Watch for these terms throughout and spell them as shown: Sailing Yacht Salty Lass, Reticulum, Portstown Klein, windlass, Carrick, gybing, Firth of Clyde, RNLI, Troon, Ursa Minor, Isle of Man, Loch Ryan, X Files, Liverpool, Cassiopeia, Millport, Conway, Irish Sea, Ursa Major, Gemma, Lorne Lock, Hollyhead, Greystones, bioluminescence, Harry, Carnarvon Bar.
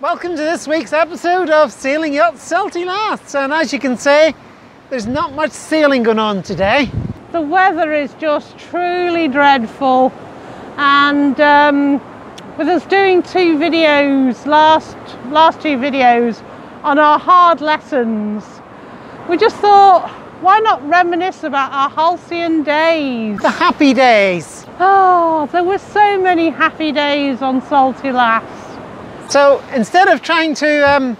Welcome to this week's episode of Sailing Yacht Salty Lass, and as you can see, there's not much sailing going on today. The weather is just truly dreadful, and with us doing two videos, last two videos on our hard lessons, we just thought, why not reminisce about our halcyon days? The happy days. Oh, there were so many happy days on Salty Lass. So instead of trying to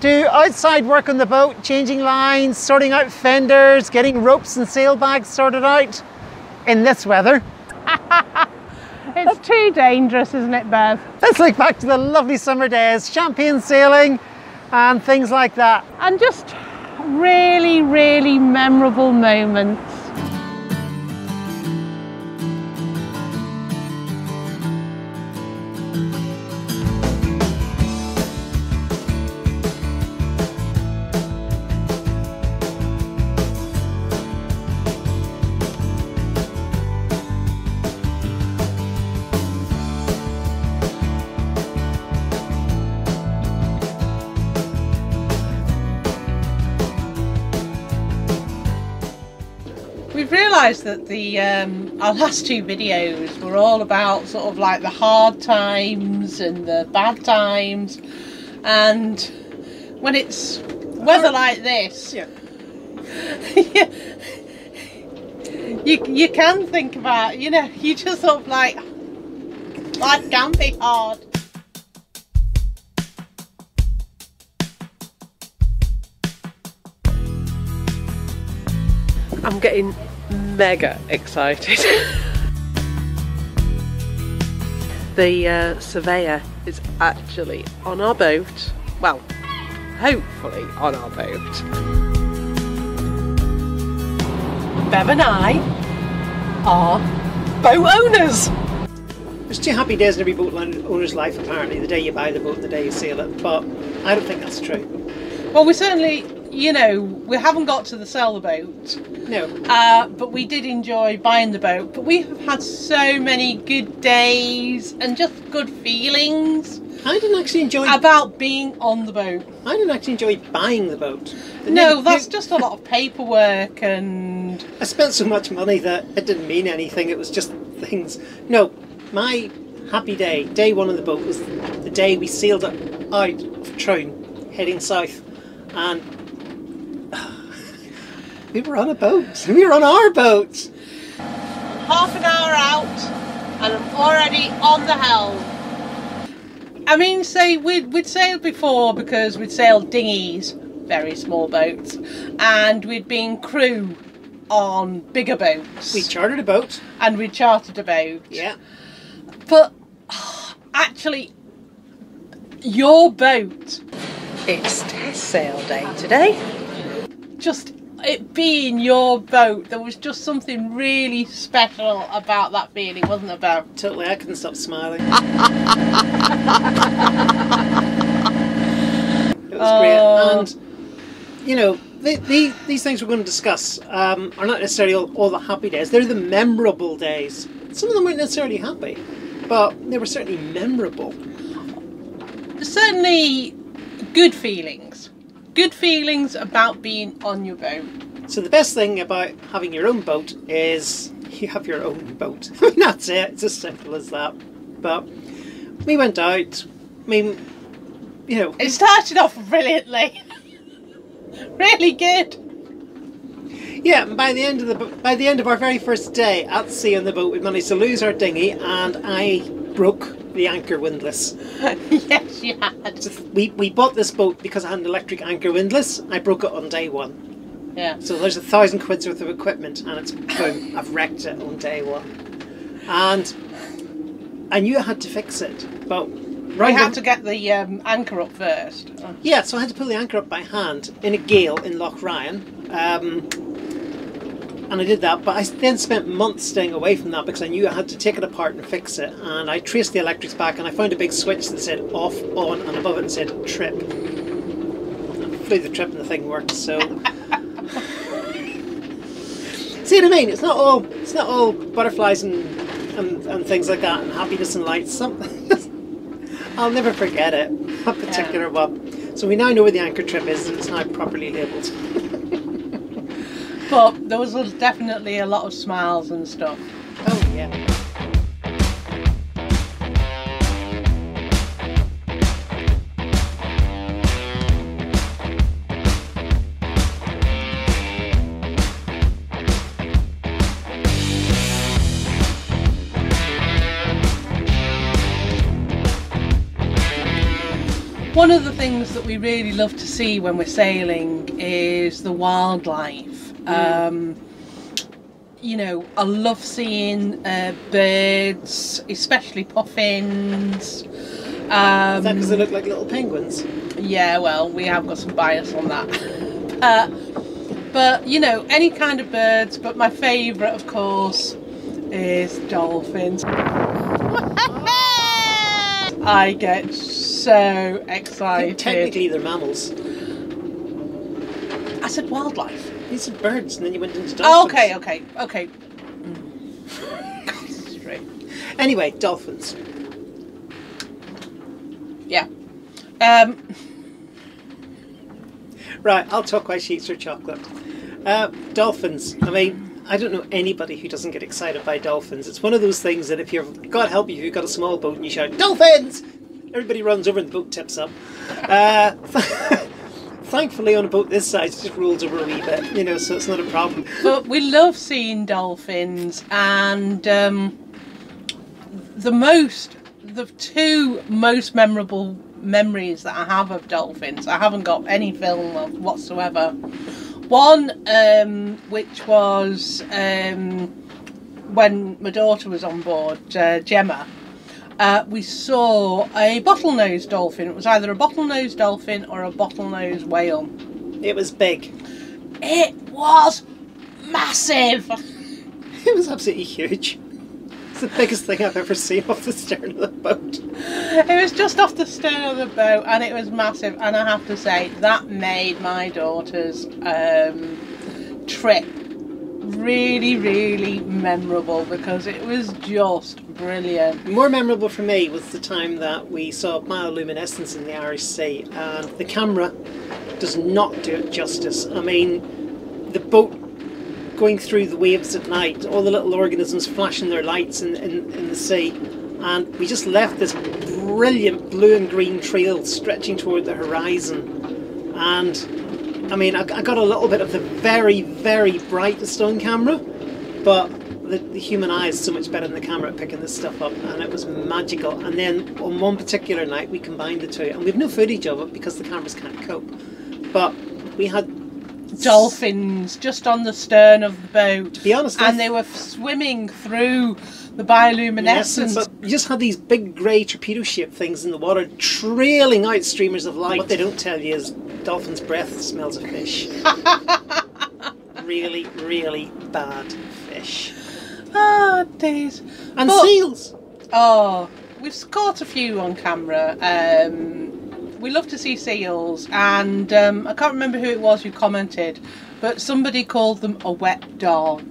do outside work on the boat, changing lines, sorting out fenders, getting ropes and sail bags sorted out in this weather. It's too dangerous, isn't it, Bev? Let's look back to the lovely summer days, champagne sailing and things like that. And just really, really memorable moments. That the our last two videos were all about sort of like the hard times and the bad times, and when it's weather like this, yeah. you can think about, you know, you just sort of like, life can be hard. I'm getting mega excited. The surveyor is actually on our boat. Well, hopefully on our boat. Bev and I are boat owners. There's two happy days in every boat owner's life, apparently. The day you buy the boat, the day you sail it. But I don't think that's true. Well, we certainly, you know, we haven't got to the sell the boat. No. But we did enjoy buying the boat. But we have had so many good days and just good feelings. I didn't actually enjoy about being on the boat. I didn't actually enjoy buying the boat. No, that's just a lot of paperwork, and I spent so much money that it didn't mean anything. It was just things. No, my happy day, day one on the boat, was the day we sailed up out of Troon, heading south, and we were on a boat. We were on our boat. Half an hour out and I'm already on the helm. I mean, say we'd sailed before, because we'd sailed dinghies, very small boats, and we'd been crew on bigger boats. We chartered a boat. And we chartered a boat. Yeah. But actually, your boat. It's test sail day today. Just it being your boat, there was just something really special about that feeling, wasn't there, Bev? Totally, I couldn't stop smiling. It was great, and you know, these things we're going to discuss are not necessarily all the happy days. They're the memorable days. Some of them weren't necessarily happy, but they were certainly memorable. Certainly good feelings. Good feelings about being on your boat. So the best thing about having your own boat is you have your own boat. I mean, that's it. It's as simple as that. But we went out. I mean, you know, it started off brilliantly. Really good. Yeah. And by the end of our very first day at sea on the boat, we managed to lose our dinghy, and I broke the anchor windlass. Yes, you had. So we bought this boat because I had an electric anchor windlass. I broke it on day one. Yeah. So there's £1,000 worth of equipment, and it's boom, I've wrecked it on day one. And I knew I had to fix it, but right, we had to get the anchor up first. Oh. Yeah, so I had to pull the anchor up by hand in a gale in Loch Ryan. And I did that, but I then spent months staying away from that because I knew I had to take it apart and fix it. And I traced the electrics back, and I found a big switch that said off, on, and above it said trip. I flew the trip and the thing worked. So see what I mean? It's not all butterflies and things like that, and happiness and lights. Some I'll never forget it. That particular one. So we now know where the anchor trim is, and it's now properly labelled. But there was definitely a lot of smiles and stuff. Oh yeah. One of the things that we really love to see when we're sailing is the wildlife. You know, I love seeing birds, especially puffins. Is that because they look like little penguins? Yeah, well, we have got some bias on that. But, you know, any kind of birds, but my favourite, of course, is dolphins. I get so excited. Technically they're mammals. I said wildlife. You said birds and then you went into dolphins. Oh, okay, okay, okay. Straight. Anyway, dolphins. Yeah. Right, I'll talk why she eats her chocolate. Dolphins. I mean, I don't know anybody who doesn't get excited by dolphins. It's one of those things that if you're, God help you, if you've got a small boat and you shout, "Dolphins!" everybody runs over and the boat tips up. Thankfully on a boat this size it just rolls over a wee bit, you know, so it's not a problem. But we love seeing dolphins, and the two most memorable memories that I have of dolphins, I haven't got any film of whatsoever. One, which was when my daughter was on board, Gemma, we saw a bottlenose dolphin. It was either a bottlenose dolphin or a bottlenose whale. It was big. It was massive. It was absolutely huge. It's the biggest thing I've ever seen off the stern of the boat. It was just off the stern of the boat, and it was massive, and I have to say that made my daughter's trip really, really memorable, because it was just brilliant. More memorable for me was the time that we saw bioluminescence in the Irish Sea, and the camera does not do it justice. I mean, the boat going through the waves at night, all the little organisms flashing their lights in the sea, and we just left this brilliant blue and green trail stretching toward the horizon. And I mean, I got a little bit of the very, very bright stone camera, but the human eye is so much better than the camera at picking this stuff up, and it was magical. And then on one particular night we combined the two, and we've no footage of it because the cameras can't cope, but we had dolphins just on the stern of the boat, to be honest, and they were swimming through the bioluminescence. But you just had these big grey torpedo shaped things in the water trailing out streamers of light. What they don't tell you is dolphins' breath smells of fish. Really, really bad fish. Oh days. And but, seals. Oh, we've caught a few on camera. We love to see seals, and I can't remember who it was who commented, but somebody called them a wet dog,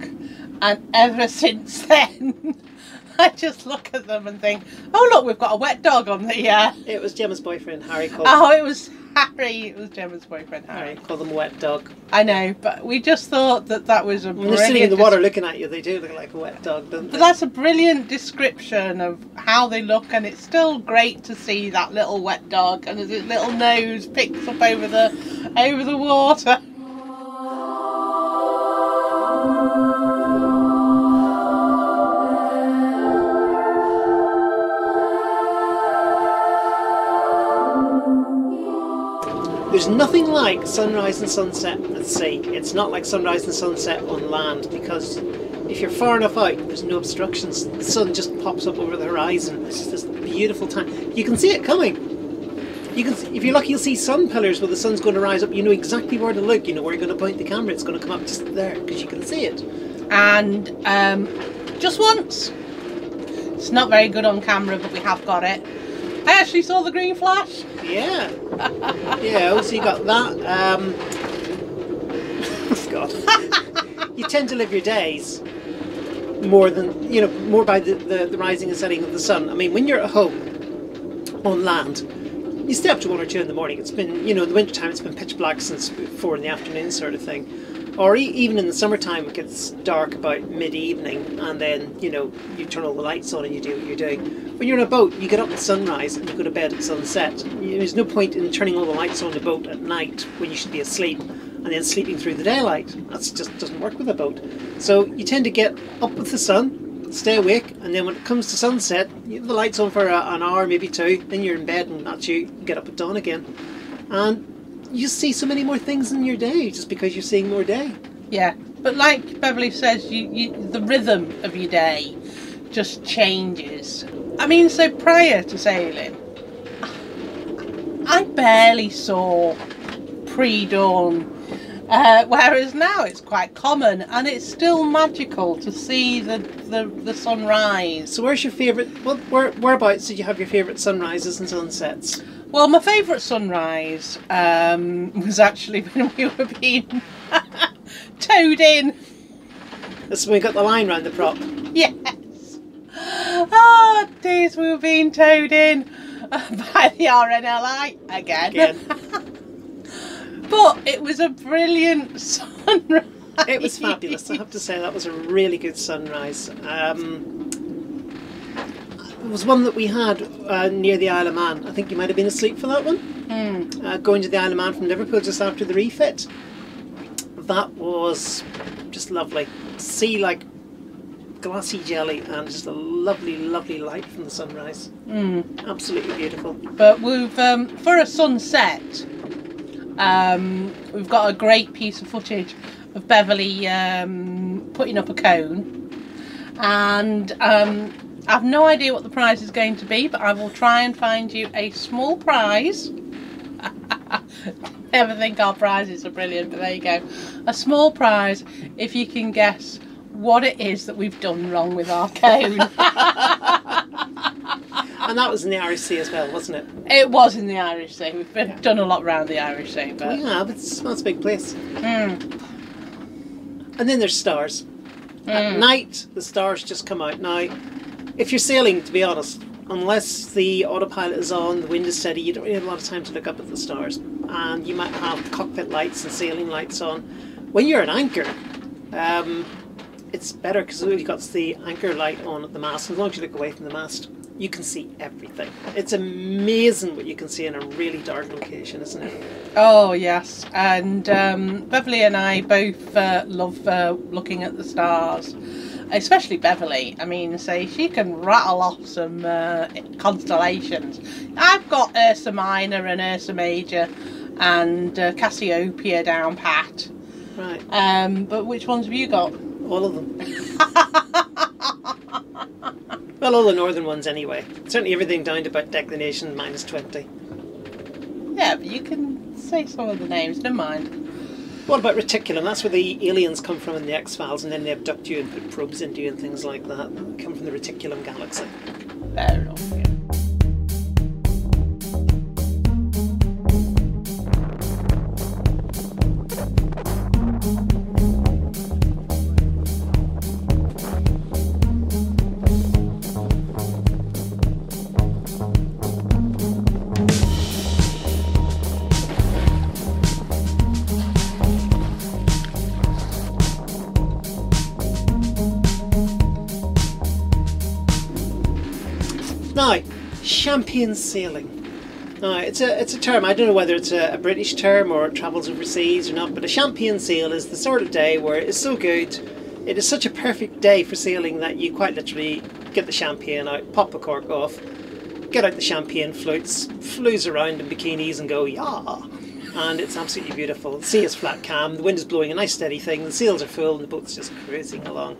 and ever since then I just look at them and think, oh look, we've got a wet dog on the It was Gemma's boyfriend Harry called them. Oh, it was Harry. It was Gemma's boyfriend Harry called them a wet dog. I know, but we just thought that that was a brilliant. When they're sitting in the water looking at you, they do look like a wet dog, don't they? But that's a brilliant description of how they look, and it's still great to see that little wet dog, and his little nose picks up over the water. There's nothing like sunrise and sunset at sea. It's not like sunrise and sunset on land, because if you're far enough out, there's no obstructions. The sun just pops up over the horizon. It's just this beautiful time. You can see it coming. You can, if you're lucky, you'll see sun pillars where the sun's going to rise up. You know exactly where to look. You know where you're going to point the camera. It's going to come up just there because you can see it. And just once, it's not very good on camera, but we have got it. I actually saw the green flash. Yeah. Yeah, also you got that. God. You tend to live your days more than, you know, more by the rising and setting of the sun. I mean, when you're at home on land. You stay up to 1 or 2 in the morning. It's been, you know, the winter time, it's been pitch black since 4 in the afternoon sort of thing. Or even in the summertime, it gets dark about mid-evening, and then, you know, you turn all the lights on and you do what you're doing. When you're in a boat, you get up at sunrise and you go to bed at sunset. There's no point in turning all the lights on the boat at night when you should be asleep, and then sleeping through the daylight. That just doesn't work with a boat. So you tend to get up with the sun, stay awake, and then when it comes to sunset, you have the lights on for an hour, maybe 2, then you're in bed, and that's you get up at dawn again. And you see so many more things in your day just because you're seeing more day. Yeah, but like Beverly says, the rhythm of your day just changes. I mean, so prior to sailing, I barely saw pre-dawn. Whereas now it's quite common, and it's still magical to see the sunrise. So where's your favourite, whereabouts did you have your favourite sunrises and sunsets? Well, my favourite sunrise was actually when we were being towed in. That's when we got the line round the prop. Yes. Oh, dears, we were being towed in by the RNLI again. But it was a brilliant sunrise. It was fabulous. I have to say that was a really good sunrise. It was one that we had near the Isle of Man. I think you might have been asleep for that one. Mm. Going to the Isle of Man from Liverpool just after the refit. That was just lovely. Sea like glassy jelly, and just a lovely, lovely light from the sunrise. Mm. Absolutely beautiful. But we've for a sunset. We've got a great piece of footage of Beverly putting up a cone, and I've no idea what the prize is going to be, but I will try and find you a small prize. Never think our prizes are brilliant, but there you go, a small prize if you can guess what it is that we've done wrong with our cone. And that was in the Irish Sea as well, wasn't it? It was in the Irish Sea. We've been, done a lot around the Irish Sea. But we have. It's not a big place. Mm. And then there's stars. Mm. At night, the stars just come out. Now, if you're sailing, to be honest, unless the autopilot is on, the wind is steady, you don't really have a lot of time to look up at the stars. And you might have cockpit lights and sailing lights on. When you're at anchor, it's better because you've got the anchor light on at the mast. As long as you look away from the mast, you can see everything. It's amazing what you can see in a really dark location, isn't it? Oh yes, and Beverly and I both love looking at the stars, especially Beverly. I mean, say she can rattle off some constellations. I've got Ursa Minor and Ursa Major and Cassiopeia down pat. Right. But which ones have you got? All of them. Well, all the northern ones anyway. Certainly everything down to about declination -20. Yeah, but you can say some of the names, never mind. What about Reticulum? That's where the aliens come from in the X Files, and then they abduct you and put probes into you and things like that. They come from the Reticulum galaxy. Fair enough, yeah. Champagne sailing. Now, it's a term, I don't know whether it's a British term or it travels overseas or not, but a champagne sail is the sort of day where it's so good, it is such a perfect day for sailing that you quite literally get the champagne out, pop a cork off, get out the champagne flutes, flues around in bikinis and go, yeah, and it's absolutely beautiful. The sea is flat calm, the wind is blowing a nice steady thing, the sails are full and the boat's just cruising along.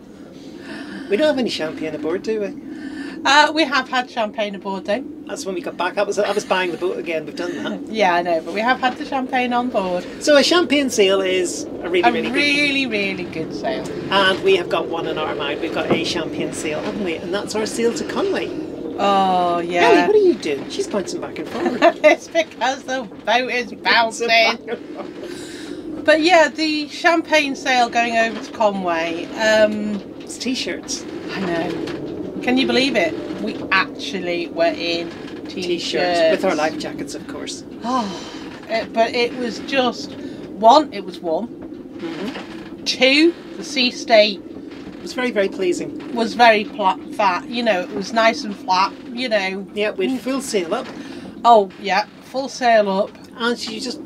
We don't have any champagne aboard, do we? We have had champagne aboard though. That's when we got back. I was buying the boat again. We've done that. Yeah, I know, but we have had the champagne on board. So a champagne sail is a really, really good sail. And we have got one in our mind. We've got a champagne sail, haven't we? And that's our sail to Conway. Oh yeah. Ellie, what are you doing? She's bouncing back and forward. It's because the boat is bouncing. But yeah, the champagne sail going over to Conway. It's t-shirts. I know. Can you believe it? We actually were in t-shirts with our life jackets, of course. But it was just one, it was warm. Mm-hmm. Two, the sea state was very, very pleasing. Was very flat, you know. It was nice and flat, you know. Yeah, we'd full sail up. Oh yeah, full sail up. And she just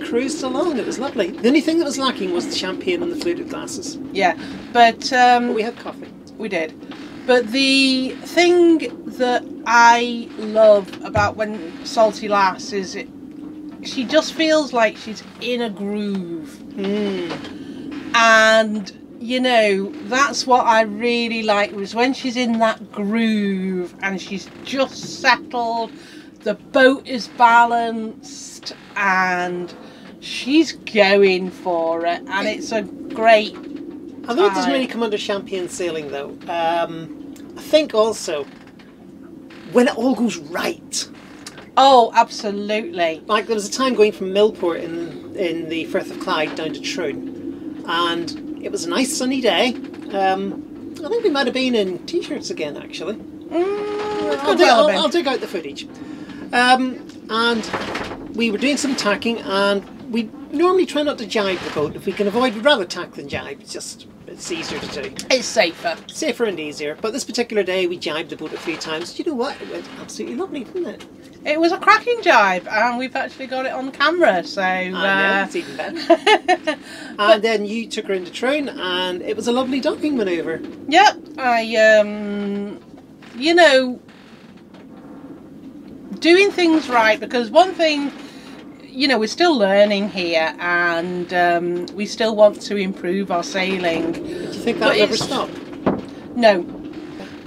cruised along. It was lovely. The only thing that was lacking was the champagne and the fluted glasses. Yeah, but we had coffee. We did. But the thing that I love about when Salty Lass is she just feels like she's in a groove. Mm. And you know, that's what I really like, was when she's in that groove and she's just settled, the boat is balanced and she's going for it, and it's a great time. Although it doesn't really come under champagne sailing though, I think also when it all goes right. Oh, absolutely. Like there was a time going from Millport in the Firth of Clyde down to Troon, and it was a nice sunny day. I think we might have been in t-shirts again, actually. I'll dig out the footage. And we were doing some tacking, and we normally try not to jibe the boat. If we can avoid, we'd rather tack than jibe. It's easier to do. It's safer. Safer and easier. But this particular day, we jibed the boat a few times. You know what? It went absolutely lovely, didn't it? It was a cracking jibe, and we've actually got it on camera, so... I know, it's even better. And then you took her into Troon, and it was a lovely docking manoeuvre. Yep, you know, doing things right, because one thing, you know, we're still learning here, and we still want to improve our sailing. Do you think that'll ever stop? No.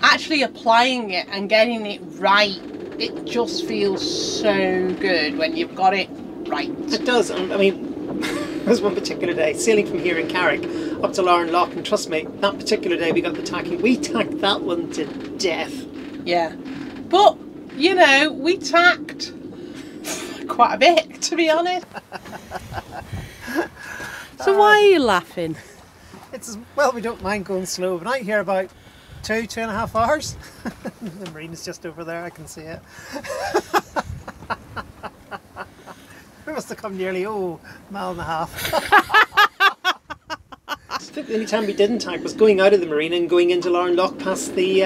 Actually applying it and getting it right, it just feels so good when you've got it right. It does. I mean, there was one particular day sailing from here in Carrick up to Lorne Lock, and trust me, that particular day we got the tacking. We tacked that one to death. Yeah, but you know, we tacked quite a bit, to be honest. So why are you laughing? It's, well, we don't mind going slow, but I hear about 2.5 hours. The marine is just over there, I can see it. We must have come nearly, mile and a half. I think the only time we didn't tack was going out of the marina and going into Lorne Lock past the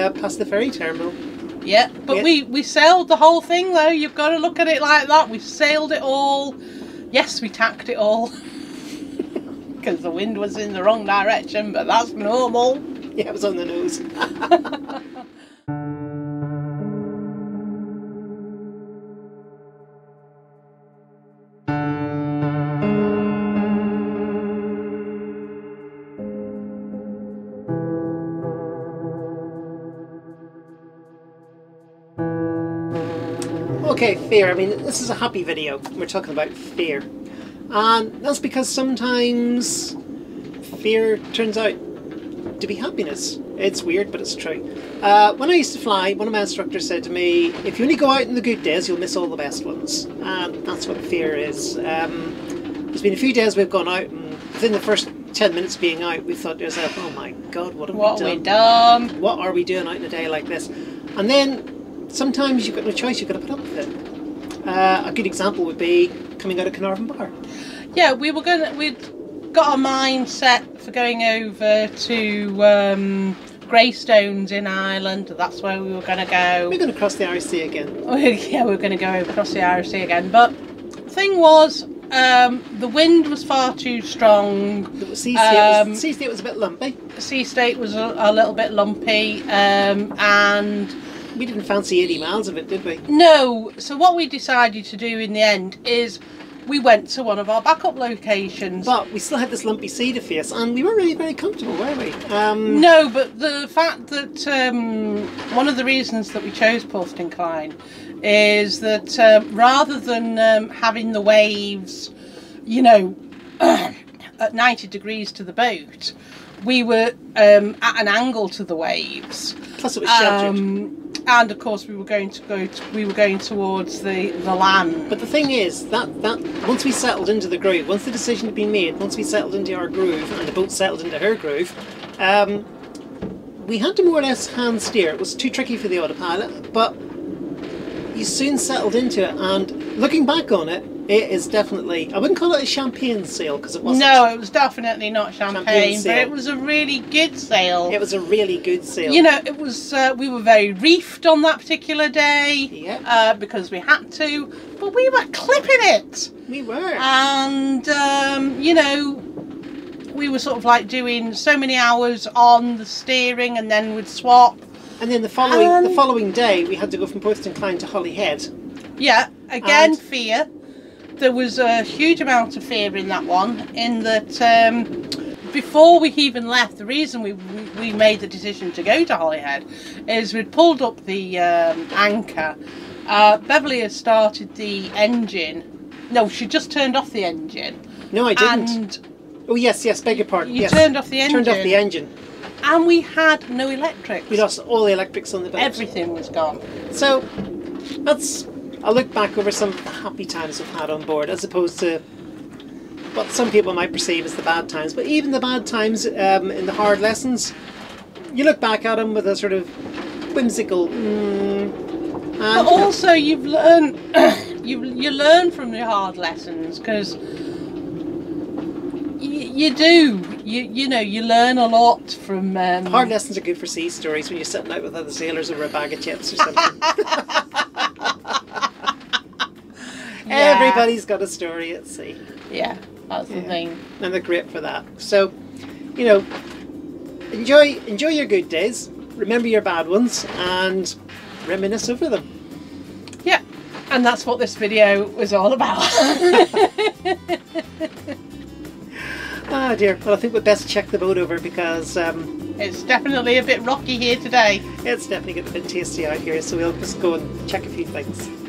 ferry terminal. Yeah, but yeah. We sailed the whole thing though. You've got to look at it like that. We sailed it all. Yes, we tacked it all. Because the wind was in the wrong direction, but that's normal. Yeah, it was on the nose. Okay, fear. I mean, this is a happy video. We're talking about fear. And that's because sometimes fear turns out to be happiness. It's weird, but it's true. When I used to fly, one of my instructors said to me, if you only go out on the good days, you'll miss all the best ones. And that's what fear is. There's been a few days we've gone out, and within the first 10 minutes being out, we thought to ourselves, oh my God, what have we done? What are we doing out in a day like this? And then sometimes you've got no choice, you've got to put up with it. A good example would be coming out of Carnarvon Bar. Yeah, we'd got our mind set for going over to Greystones in Ireland. That's where we were going to go. We're going to cross the Irish Sea again. Yeah, we're going to go across the Irish Sea again. But the thing was, the wind was far too strong. The sea state was a bit lumpy. The sea state was a little bit lumpy, and we didn't fancy 80 miles of it, did we? No. So what we decided to do in the end is we went to one of our backup locations. But we still had this lumpy sea to face, and we weren't really very comfortable, were we? No, but the fact that one of the reasons that we chose Portstown Klein is that rather than having the waves, you know, at 90 degrees to the boat, we were at an angle to the waves. Plus it was sheltered. And of course we were going to we were going towards the land. But the thing is that once we settled into the groove, once the decision had been made, once we settled into our groove and the boat settled into her groove, we had to more or less hand steer. It was too tricky for the autopilot, but you you soon settled into it, and looking back on it, it is definitely, I wouldn't call it a champagne sale because it wasn't. No, it was definitely not champagne, but it was a really good sale. It was a really good sale. You know, it was, we were very reefed on that particular day, yep. Because we had to, but we were clipping it. We were. And, you know, we were sort of like doing so many hours on the steering and then we'd swap. And then the following day, we had to go from Portstown Klein to Hollyhead. Yeah, again, fear. There was a huge amount of fear in that one, in that before we even left, the reason we made the decision to go to Hollyhead is we'd pulled up the anchor. Beverly had started the engine. No, she just turned off the engine. No, I didn't. And oh, yes, yes, beg your pardon. You turned off the engine. Turned off the engine. And we had no electrics. We lost all the electrics on the boat. Everything was gone. So that's, I look back over some of the happy times we've had on board as opposed to what some people might perceive as the bad times. But even the bad times in the hard lessons, you look back at them with a sort of whimsical. But also you've learned, you learn from your hard lessons because you do. You know, you learn a lot from... hard lessons are good for sea stories when you're sitting out with other sailors over a bag of chips or something. Yeah. Everybody's got a story at sea. Yeah, that's the thing. And they're great for that. So, you know, enjoy your good days, remember your bad ones, and reminisce over them. Yeah, and that's what this video was all about. Ah, dear. Well, I think we'd best check the boat over because... it's definitely a bit rocky here today. It's definitely getting a bit tasty out here, so we'll just go and check a few things.